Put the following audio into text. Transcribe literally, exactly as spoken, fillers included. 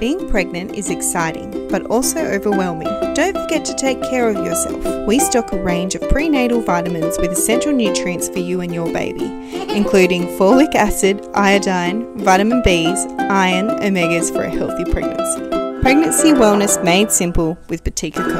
Being pregnant is exciting, but also overwhelming. Don't forget to take care of yourself. We stock a range of prenatal vitamins with essential nutrients for you and your baby, including folic acid, iodine, vitamin Bs, iron, omegas for a healthy pregnancy. Pregnancy wellness made simple with Botika Co.